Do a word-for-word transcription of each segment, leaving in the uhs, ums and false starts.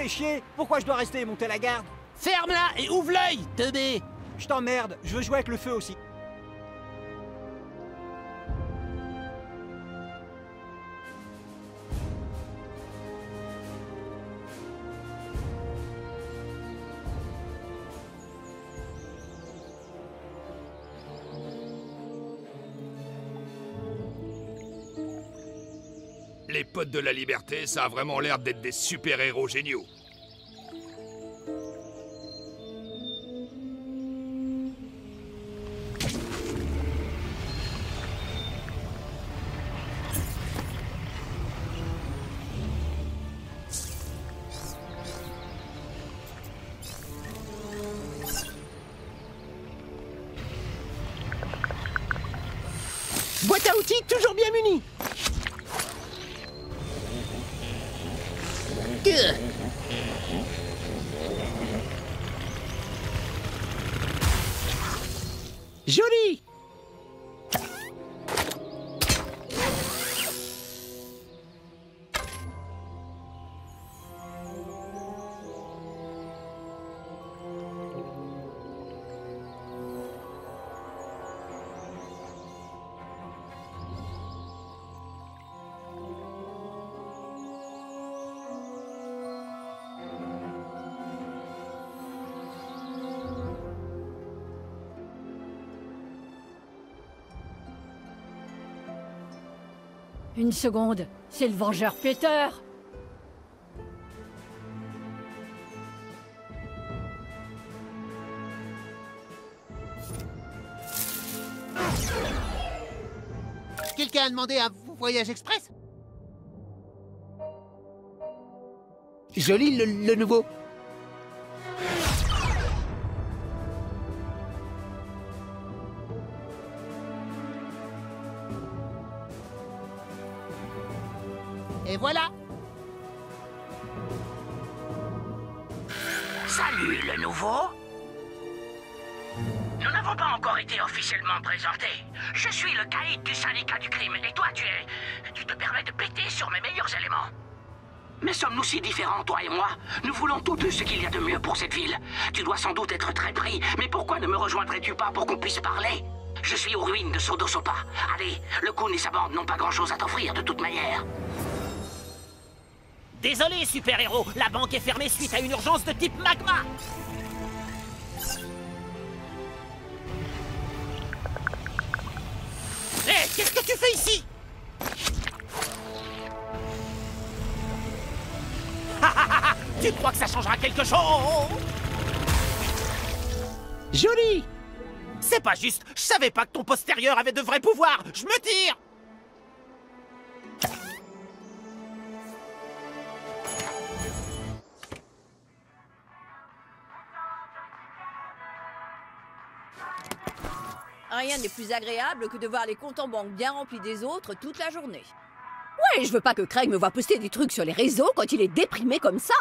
fais chier. Pourquoi je dois rester et monter la garde? Ferme-la et ouvre l'œil, teubé. Je t'emmerde, je veux jouer avec le feu aussi. Les potes de la liberté, ça a vraiment l'air d'être des super-héros géniaux. Boîte à outils toujours bien munie. Joli. Une seconde, c'est le Vengeur Peter. Quelqu'un a demandé un voyage express? Joli le, le nouveau. Et voilà. Salut, le nouveau. Nous n'avons pas encore été officiellement présentés. Je suis le caïd du syndicat du crime, et toi, tu es... Tu te permets de péter sur mes meilleurs éléments. Mais sommes-nous si différents, toi et moi? Nous voulons tous deux ce qu'il y a de mieux pour cette ville. Tu dois sans doute être très pris, mais pourquoi ne me rejoindrais-tu pas pour qu'on puisse parler? Je suis aux ruines de Sodo Sopa. Allez, le Coon et sa bande n'ont pas grand-chose à t'offrir, de toute manière. Désolé, super-héros, la banque est fermée suite à une urgence de type magma. Hé, hey, qu'est-ce que tu fais ici? Tu crois que ça changera quelque chose? Joli. C'est pas juste, je savais pas que ton postérieur avait de vrais pouvoirs, je me tire. Rien n'est plus agréable que de voir les comptes en banque bien remplis des autres toute la journée. Ouais, je veux pas que Craig me voie poster des trucs sur les réseaux quand il est déprimé comme ça.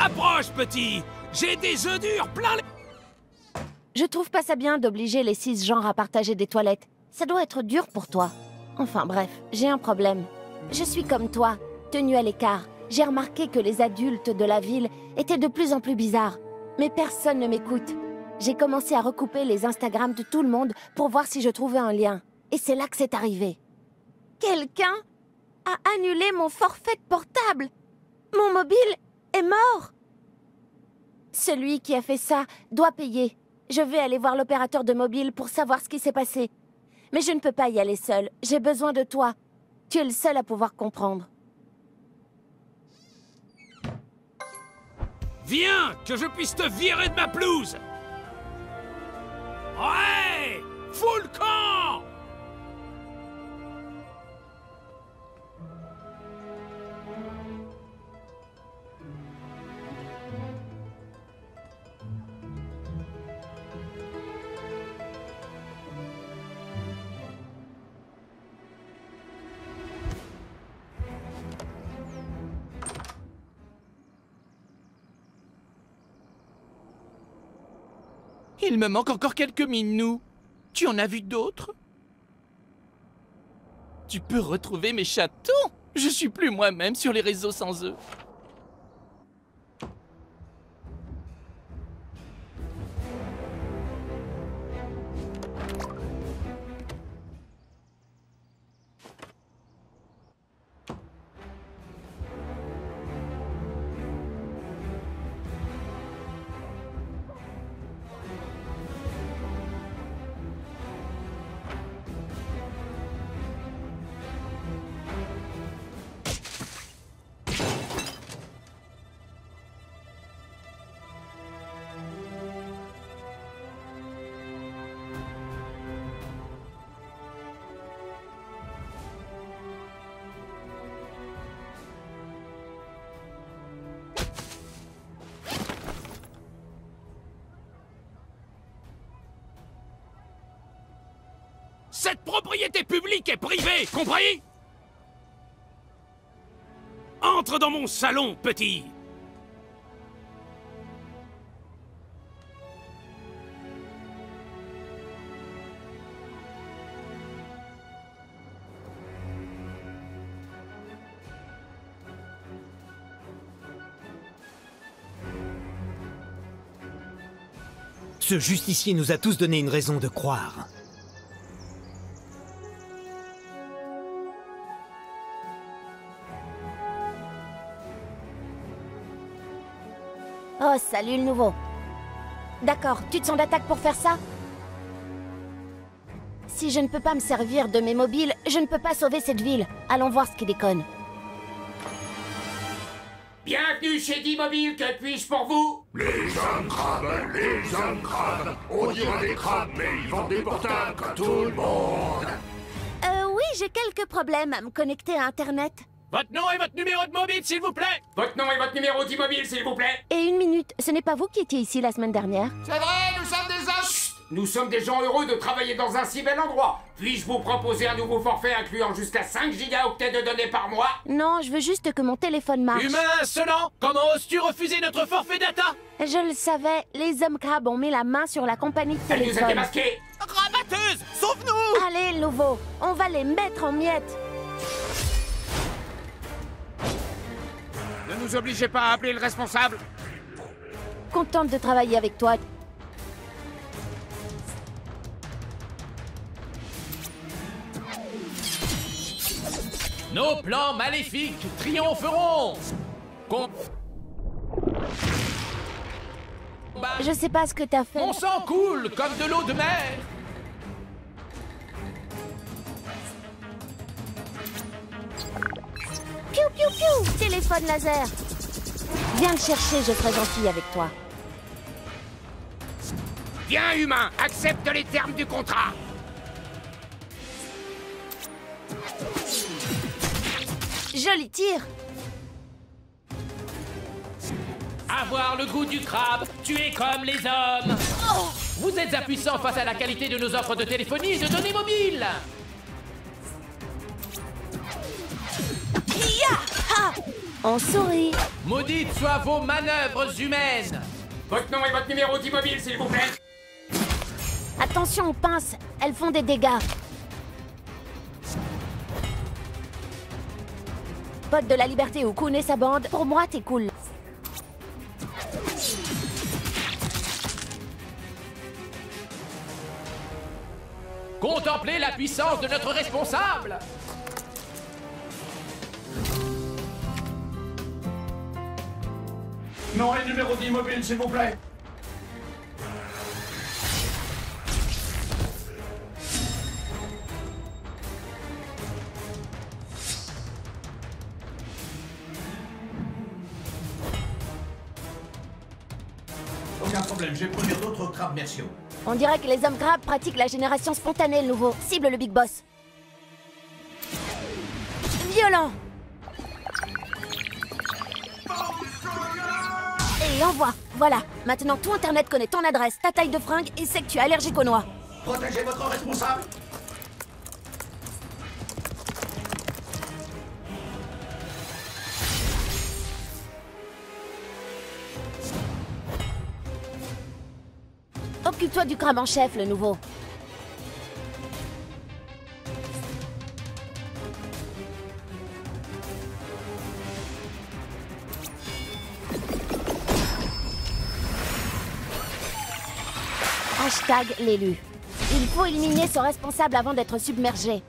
Approche, petit! J'ai des œufs durs plein les... Je trouve pas ça bien d'obliger les cisgenres à partager des toilettes. Ça doit être dur pour toi. Enfin bref, j'ai un problème. Je suis comme toi, tenue à l'écart. J'ai remarqué que les adultes de la ville étaient de plus en plus bizarres. Mais personne ne m'écoute. J'ai commencé à recouper les Instagrams de tout le monde pour voir si je trouvais un lien. Et c'est là que c'est arrivé. Quelqu'un a annulé mon forfait de portable. Mon mobile... est mort. Celui qui a fait ça doit payer. Je vais aller voir l'opérateur de mobile pour savoir ce qui s'est passé. Mais je ne peux pas y aller seule. J'ai besoin de toi. Tu es le seul à pouvoir comprendre. Viens, que je puisse te virer de ma pelouse. Ouais! Full camp! Il me manque encore quelques minous. Tu en as vu d'autres? Tu peux retrouver mes chatons? Je suis plus moi-même sur les réseaux sans eux. Cette propriété publique est privée, compris? Entre dans mon salon, petit! Ce justicier nous a tous donné une raison de croire. Oh, salut le nouveau. D'accord, tu te sens d'attaque pour faire ça? Si je ne peux pas me servir de mes mobiles, je ne peux pas sauver cette ville. Allons voir ce qui déconne. Bienvenue chez D-Mobile, que puis-je pour vous? Les hommes crabes, les hommes crabes. On dirait des crabes, mais ils vendent des portables comme tout le monde. Euh, oui, j'ai quelques problèmes à me connecter à Internet. Votre nom et votre numéro de mobile, s'il vous plaît! Votre nom et votre numéro d'immobile, s'il vous plaît! Et une minute, ce n'est pas vous qui étiez ici la semaine dernière? C'est vrai, nous sommes des hommes! Chut. Nous sommes des gens heureux de travailler dans un si bel endroit! Puis-je vous proposer un nouveau forfait incluant jusqu'à cinq gigaoctets de données par mois? Non, je veux juste que mon téléphone marche. Humain insolent! Comment oses-tu refuser notre forfait data? Je le savais, les hommes crabes ont mis la main sur la compagnie de téléphone. Elle nous a démasqués! Rabatteuse! Sauve-nous! Allez, nouveau, on va les mettre en miettes! Ne nous obligez pas à appeler le responsable. Contente de travailler avec toi. Nos plans maléfiques triompheront. Com Je sais pas ce que t'as fait. Mon sang coule comme de l'eau de mer. Piou, piou, piou! Téléphone laser! Viens le chercher, je serai gentil avec toi. Viens, humain! Accepte les termes du contrat! Joli tir! Avoir le goût du crabe, tuer comme les hommes! Oh. Vous êtes impuissants face à la qualité de nos offres de téléphonie et de données mobiles! On sourit. Maudites soient vos manœuvres humaines. Votre nom et votre numéro d'immobile, s'il vous plaît. Attention aux pinces, elles font des dégâts. Pote de la liberté ou Coon et sa bande, pour moi t'es cool. Contemplez la puissance de notre responsable. Non, et numéro d'immobile, s'il vous plaît. Aucun problème, j'ai produit d'autres crabes merci. On dirait que les hommes crabes pratiquent la génération spontanée, le nouveau. Cible le Big Boss. Violent. Et envoie. Voilà. Maintenant, tout Internet connaît ton adresse, ta taille de fringue et sait que tu es allergique aux noix. Protégez votre responsable. Occupe-toi du crâne en chef, le nouveau. Hashtag l'élu. Il faut éliminer son responsable avant d'être submergé.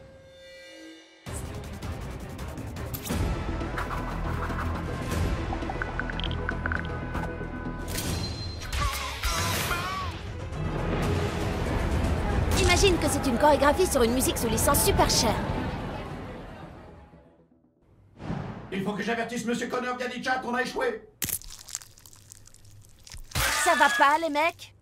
J'imagine que c'est une chorégraphie sur une musique sous licence super chère. Il faut que j'avertisse Monsieur Connor Ganichat qu'on a échoué. Ça va pas, les mecs?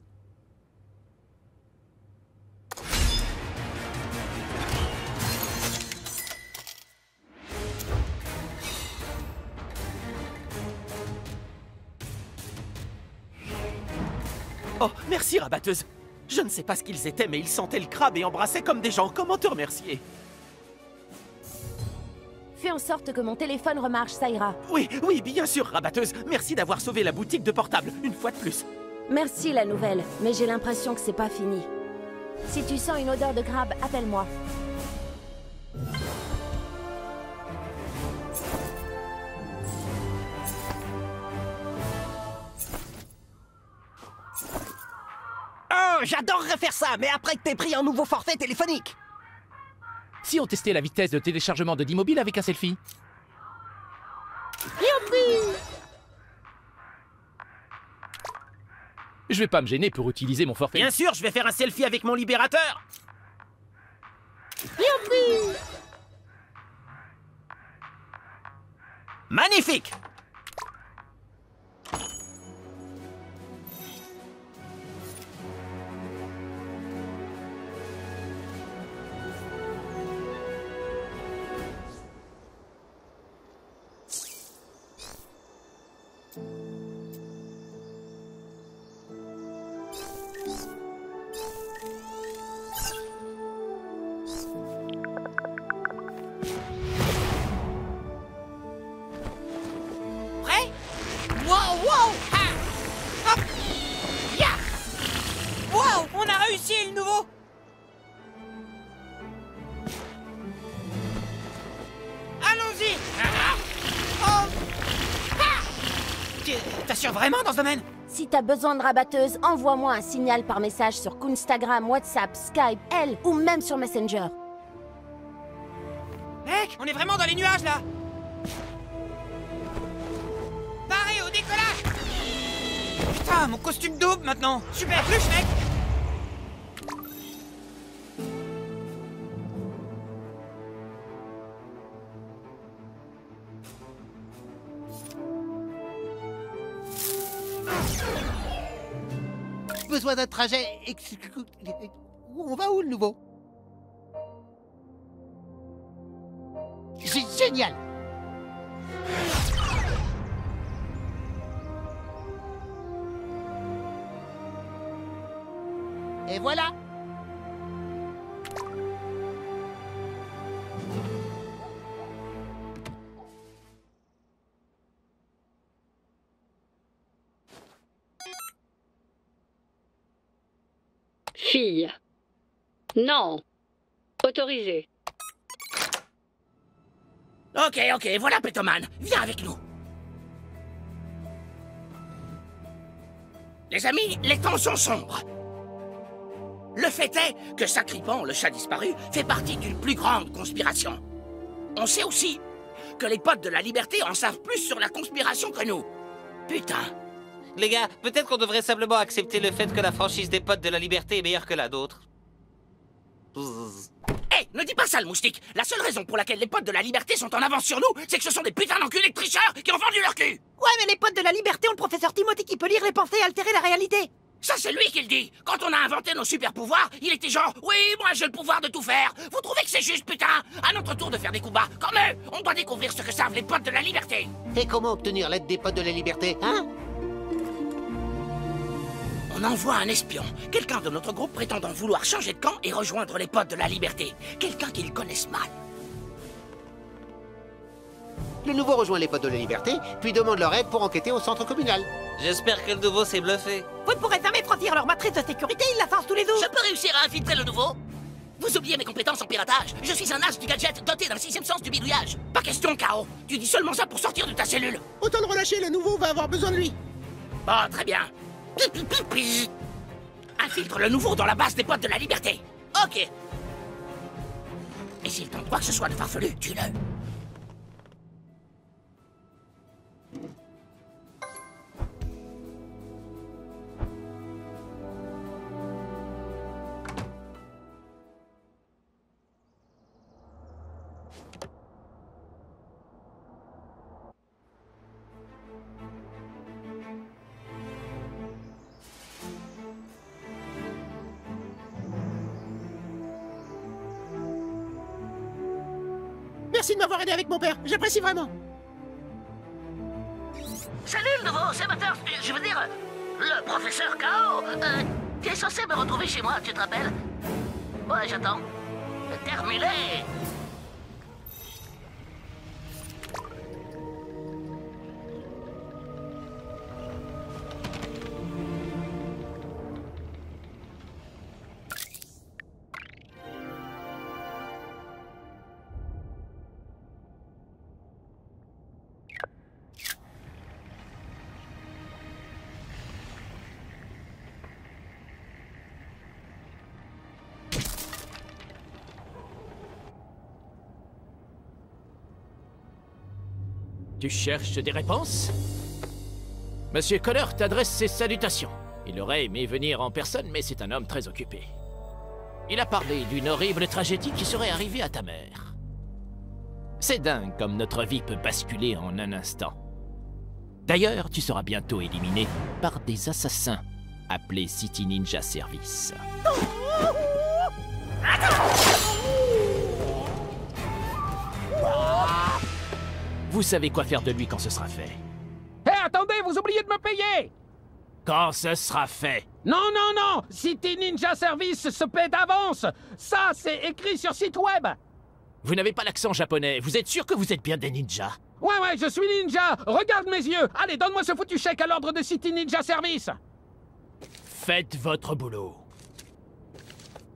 Oh, merci, rabatteuse. Je ne sais pas ce qu'ils étaient, mais ils sentaient le crabe et embrassaient comme des gens. Comment te remercier? Fais en sorte que mon téléphone remarche, ça ira. Oui, oui, bien sûr, rabatteuse. Merci d'avoir sauvé la boutique de portable, une fois de plus. Merci, la nouvelle, mais j'ai l'impression que c'est pas fini. Si tu sens une odeur de crabe, appelle-moi. J'adorerais faire ça, mais après que t'aies pris un nouveau forfait téléphonique. Si on testait la vitesse de téléchargement de D-Mobile avec un selfie. Youpi! Je vais pas me gêner pour utiliser mon forfait. Bien sûr, je vais faire un selfie avec mon libérateur. Youpi! Magnifique! T'assures vraiment dans ce domaine? Si t'as besoin de rabatteuse, envoie-moi un signal par message sur Coonstagram, WhatsApp, Skype, L ou même sur Messenger. Mec, on est vraiment dans les nuages là! Paré au décollage! Putain, mon costume double maintenant! Super plus, mec! Besoin d'un trajet. On va où, le nouveau? C'est génial. Et voilà. Fille. Non. Autorisé. Ok, ok, voilà Pétoman. Viens avec nous. Les amis, les temps sont sombres. Le fait est que Sacripant, le chat disparu, fait partie d'une plus grande conspiration. On sait aussi que les potes de la Liberté en savent plus sur la conspiration que nous. Putain. Les gars, peut-être qu'on devrait simplement accepter le fait que la franchise des potes de la Liberté est meilleure que la d'autres. Hé, hey, ne dis pas ça, le moustique. La seule raison pour laquelle les potes de la Liberté sont en avance sur nous, c'est que ce sont des putains d'enculés de tricheurs qui ont vendu leur cul. Ouais, mais les potes de la Liberté ont le professeur Timothy qui peut lire les pensées et altérer la réalité. Ça, c'est lui qui le dit. Quand on a inventé nos super pouvoirs, il était genre « Oui, moi j'ai le pouvoir de tout faire. Vous trouvez que c'est juste, putain? À notre tour de faire des combats. Comme eux, on doit découvrir ce que savent les potes de la Liberté. » Et comment obtenir l'aide des potes de la Liberté, hein? On envoie un espion, quelqu'un de notre groupe prétendant vouloir changer de camp et rejoindre les potes de la Liberté. Quelqu'un qu'ils connaissent mal. Le nouveau rejoint les potes de la Liberté, puis demande leur aide pour enquêter au centre communal. J'espère que le nouveau s'est bluffé. Vous ne pourrez jamais profiter. agrandir leur matrice de sécurité, ils la lancent tous les jours. Je peux réussir à infiltrer le nouveau? Vous oubliez mes compétences en piratage. Je suis un as du gadget doté d'un sixième sens du bidouillage. Pas question, K O. Tu dis seulement ça pour sortir de ta cellule. Autant le relâcher, le nouveau va avoir besoin de lui. Bon, très bien. Infiltre le nouveau dans la base des boîtes de la liberté. Ok. Et s'il tente quoi que ce soit de farfelu, tue-le. Merci de m'avoir aidé avec mon père, j'apprécie vraiment. Salut le nouveau, c'est Matters, je veux dire, le professeur K O. Euh, T'es censé me retrouver chez moi, tu te rappelles? Ouais, j'attends. Terminé. Tu cherches des réponses? Monsieur Connor t'adresse ses salutations. Il aurait aimé venir en personne, mais c'est un homme très occupé. Il a parlé d'une horrible tragédie qui serait arrivée à ta mère. C'est dingue comme notre vie peut basculer en un instant. D'ailleurs, tu seras bientôt éliminé par des assassins appelés City Ninja Service. Vous savez quoi faire de lui quand ce sera fait. Hé, hey, attendez, vous oubliez de me payer! Quand ce sera fait. Non, non, non! City Ninja Service se paie d'avance! Ça, c'est écrit sur site web! Vous n'avez pas l'accent japonais, vous êtes sûr que vous êtes bien des ninjas? Ouais, ouais, je suis ninja! Regarde mes yeux! Allez, donne-moi ce foutu chèque à l'ordre de City Ninja Service! Faites votre boulot.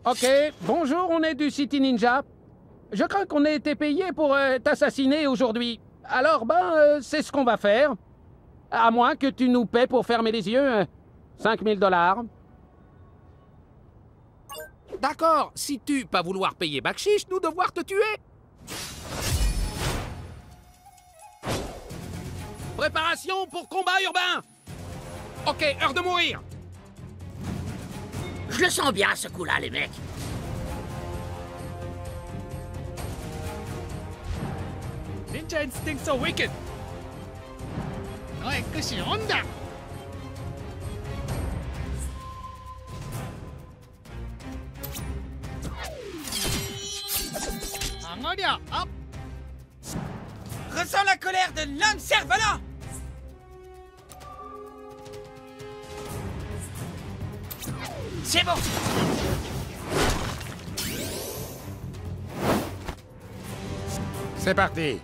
Ok, bonjour, on est du City Ninja. Je crains qu'on ait été payé pour euh, t'assassiner aujourd'hui. Alors, ben, euh, c'est ce qu'on va faire. À moins que tu nous paies pour fermer les yeux. Euh, cinq mille dollars. D'accord, si tu pas vouloir payer Bakchich, nous devoir te tuer. Préparation pour combat urbain. Ok, heure de mourir. Je le sens bien, ce coup-là, les mecs. Ninja instincts are wicked. 너의 끝이 온다. Angolia, hop. Ressens la colère de l'homme cerf-volant. C'est bon. C'est parti.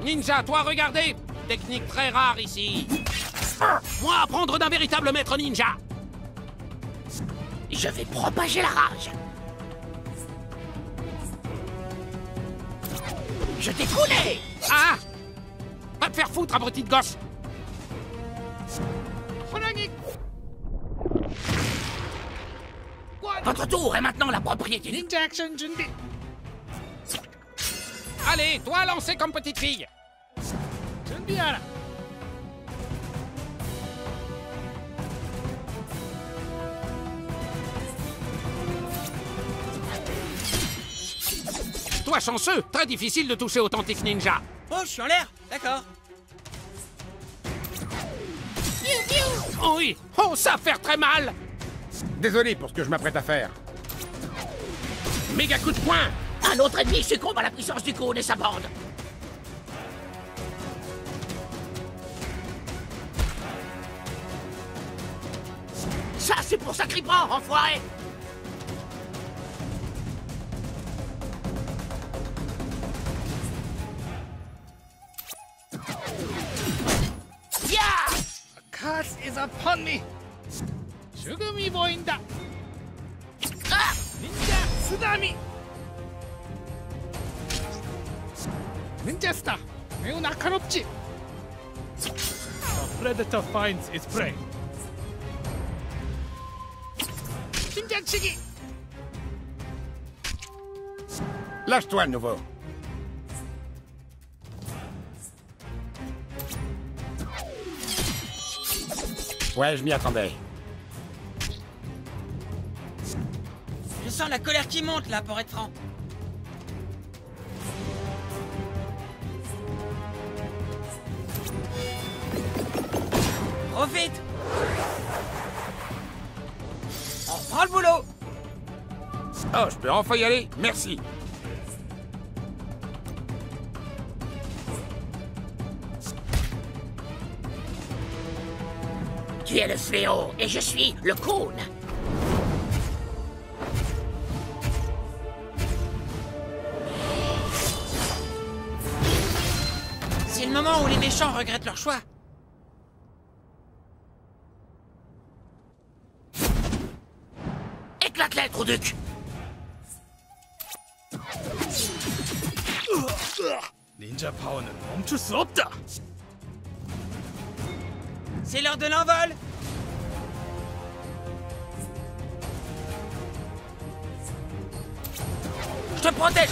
Ninja, toi, regardez! Technique très rare ici. Moi, apprendre d'un véritable maître ninja. Je vais propager la rage. Je t'ai coulé! Ah! Va te faire foutre, abruti de gosse! Votre tour est maintenant la propriété. Ninja action, Junbi. Allez, toi, lancer comme petite fille. Toi chanceux, très difficile de toucher authentique ninja. Oh, je suis en l'air, d'accord. Oh oui, oh ça va faire très mal. Désolé pour ce que je m'apprête à faire. Méga coup de poing. Un autre ennemi succombe à la puissance du Coon et sa bande. Ça, c'est pour sacripant, enfoiré. upon me. 죽음이 보인다. 아! 닌자 쓰다미. 닌자 스타. 매우 날카롭지. The predator finds its prey. 심장치기. Lâche-toi de nouveau. Ouais, je m'y attendais. Je sens la colère qui monte, là, pour être franc. Profite! On prend le boulot! Oh, je peux enfin y aller? Merci! Tu es le fléau, et je suis le Coon. C'est le moment où les méchants regrettent leur choix. Éclate-la, trou duc. Ninja Power는 멈출 수 없다. C'est l'heure de l'envol! Je te protège!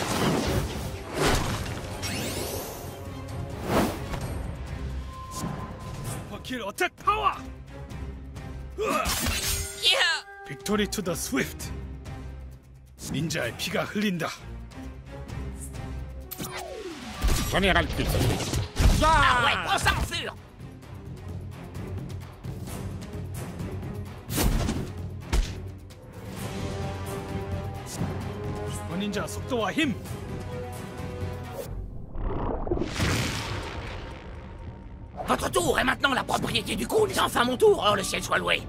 Fucking attack power! Yeah! Victory to the swift! Ninja의 피가 흘린다. Général Pizzo. Ah ouais, on censure! Ninja, 속도와 힘. Votre tour est maintenant la propriété du coup. C'est enfin mon tour. Oh, le ciel soit loué.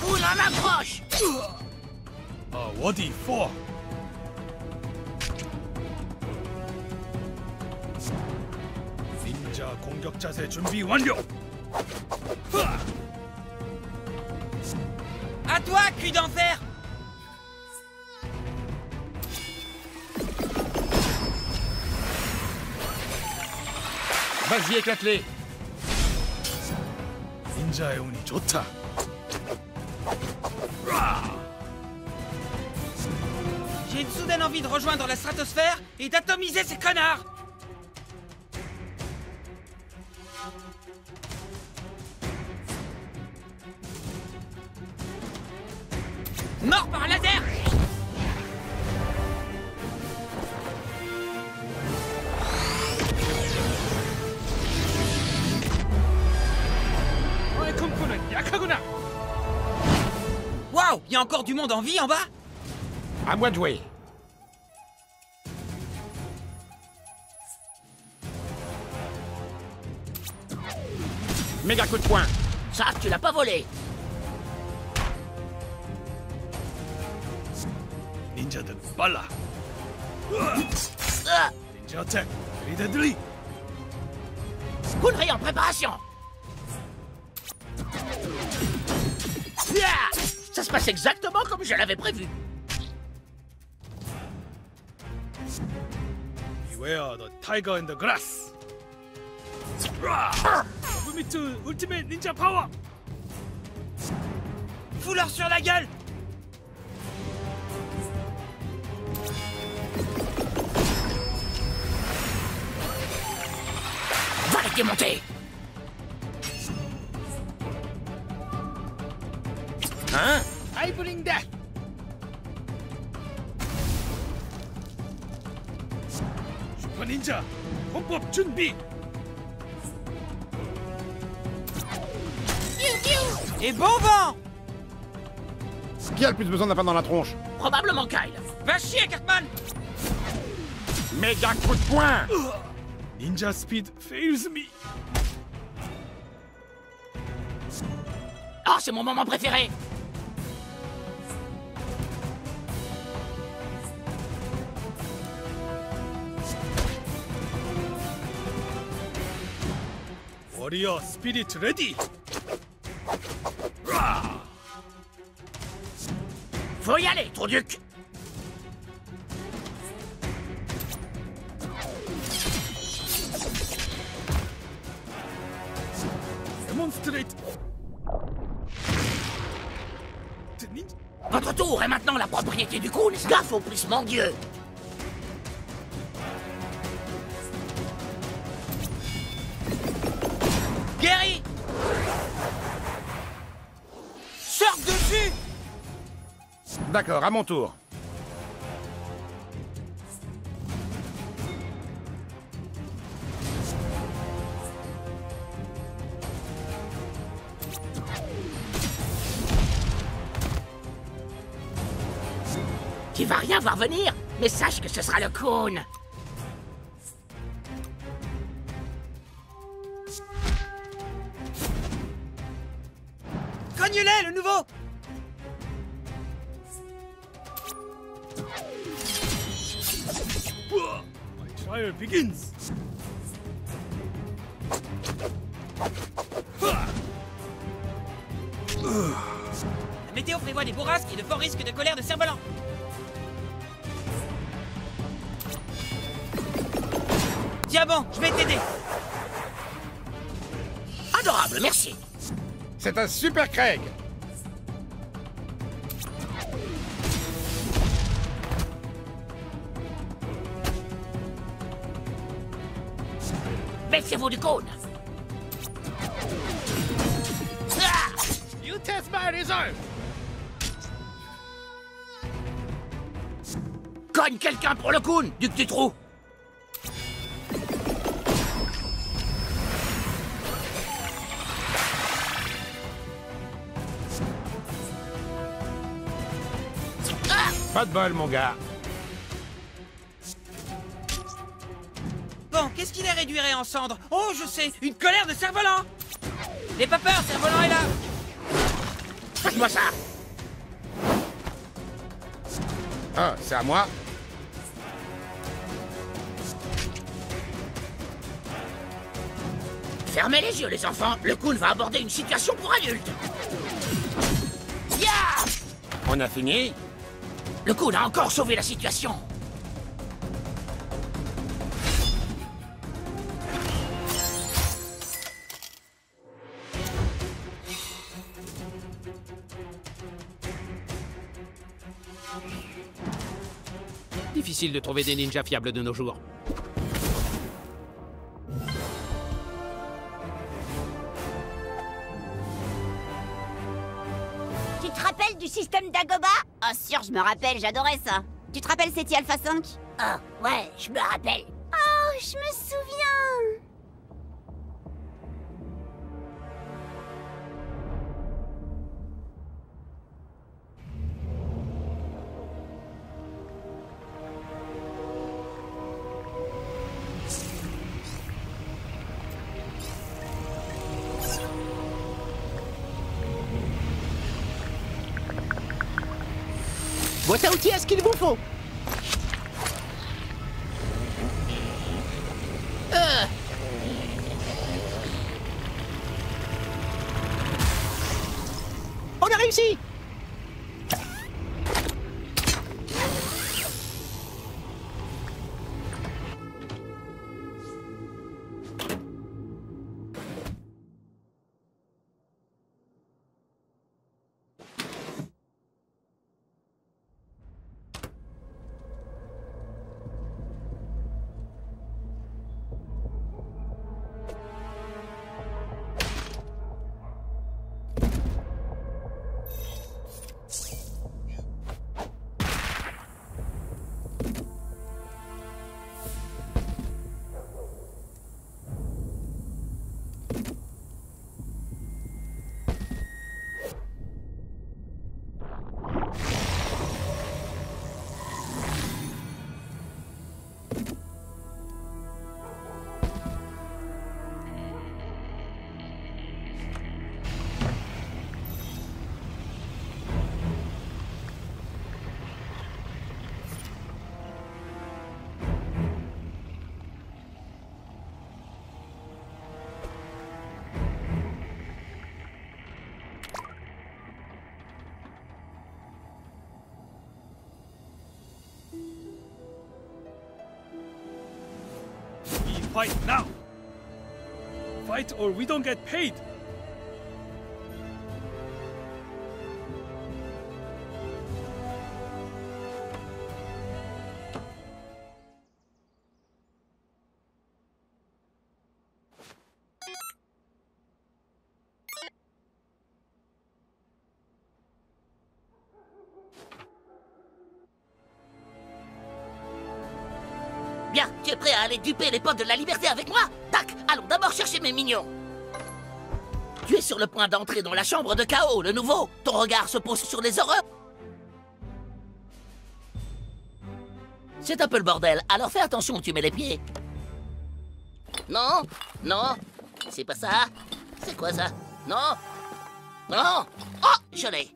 Coup en approche. Ah, Wadi, four. Ninja, 공격 자세 준비 완료. À toi, cul d'enfer! Vas-y, éclate-les! Ninja의 운이 좋다! J'ai une soudaine envie de rejoindre la stratosphère et d'atomiser ces connards! Mort par laser! Waouh! Il y a encore du monde en vie en bas? À moi de jouer! Méga coup de poing! Ça, tu l'as pas volé! Ninja de Bala. Ninja attack, very deadly. Coonnerie en préparation. Ça se passe exactement comme je l'avais prévu. Beware the tiger in the grass. Bumitsu ultimate ninja power. Fouleur sur la gueule. Démonté. Hein? I bring that. Super Ninja, 공법 준비. Et bon vent. Qui a le plus besoin d'un pain dans la tronche? Probablement Kyle. Va chier, Cartman. Méga coup de poing. Ninja speed fails me. Oh, c'est mon moment préféré. Warrior spirit ready! Rah! Faut y aller, Trouduc! Demonstrate! Votre tour est maintenant la propriété du Coon, gaffe au plus mendieux! Guéri! Sors dessus! D'accord, à mon tour. Tu vas rien voir venir, mais sache que ce sera le Coon. Cogne-les, le nouveau! My trial begins! La météo prévoit des bourrasques et de forts risques de colère de cerf-volant. Diamant, je vais t'aider. Adorable, merci. C'est un super Craig. Baissez-vous du cône. Ah! You test my resolve. Cogne quelqu'un pour le Coon, duc du trou. Pas de bol, mon gars. Bon, qu'est-ce qui les réduirait en cendres? Oh, je sais, une colère de cerf-volant. N'aie pas peur, cerf-volant est là. Fais-moi ça. Ah, c'est à moi. Fermez les yeux, les enfants. Le Coon va aborder une situation pour adultes. Yeah! On a fini? Le Coon a encore sauvé la situation. Difficile de trouver des ninjas fiables de nos jours. Tu te rappelles du système d'Agoba ? Oh sûr, je me rappelle, j'adorais ça. Tu te rappelles City Alpha cinq? Oh, ouais, je me rappelle. Oh, je me souviens. Boîte à outils, est-ce qu'il vous faut? euh. On a réussi. fight now! Fight or we don't get paid! Bien, tu es prêt à aller duper les potes de la liberté avec moi? Tac, allons d'abord chercher mes mignons. Tu es sur le point d'entrer dans la chambre de chaos, le nouveau. Ton regard se pose sur les horreurs. C'est un peu le bordel, alors fais attention où tu mets les pieds. Non, non, c'est pas ça. C'est quoi ça? Non, non. Oh, je l'ai.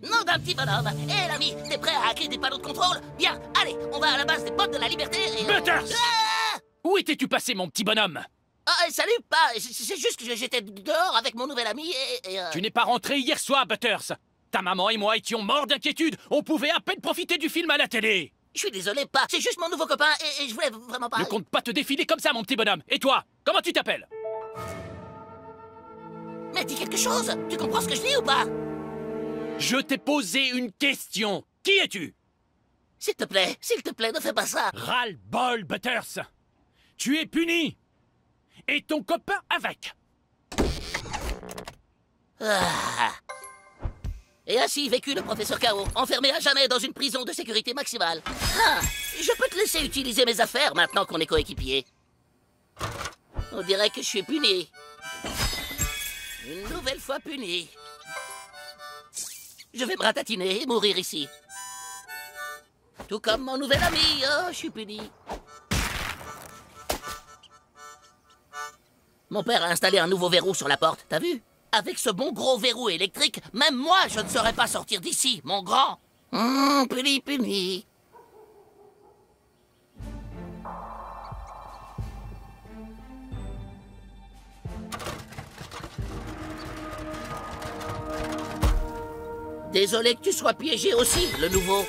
Nom d'un petit bonhomme! Hé hey, l'ami, t'es prêt à hacker des panneaux de contrôle? Bien, allez, on va à la base des potes de la liberté et... Butters! Ah! Où étais-tu passé, mon petit bonhomme? Ah, salut, pas... C'est juste que j'étais dehors avec mon nouvel ami et... et euh... Tu n'es pas rentré hier soir, Butters! Ta maman et moi étions morts d'inquiétude! On pouvait à peine profiter du film à la télé! Je suis désolé, pas... C'est juste mon nouveau copain et, et je voulais vraiment pas... Ne compte pas te défiler comme ça, mon petit bonhomme! Et toi, comment tu t'appelles? Mais dis quelque chose! Tu comprends ce que je dis ou pas? Je t'ai posé une question. Qui es-tu? S'il te plaît, s'il te plaît, ne fais pas ça. Ras-le-bol, Butters. Tu es puni. Et ton copain avec. Ah. Et ainsi vécut le professeur K O, enfermé à jamais dans une prison de sécurité maximale. Ah, je peux te laisser utiliser mes affaires maintenant qu'on est coéquipiers. On dirait que je suis puni. Une nouvelle fois puni. Je vais me ratatiner et mourir ici. Tout comme mon nouvel ami. Oh, je suis puni. Mon père a installé un nouveau verrou sur la porte, t'as vu? Avec ce bon gros verrou électrique, même moi, je ne saurais pas sortir d'ici, mon grand. Mmh, puni, puni. Désolé que tu sois piégé aussi, le nouveau.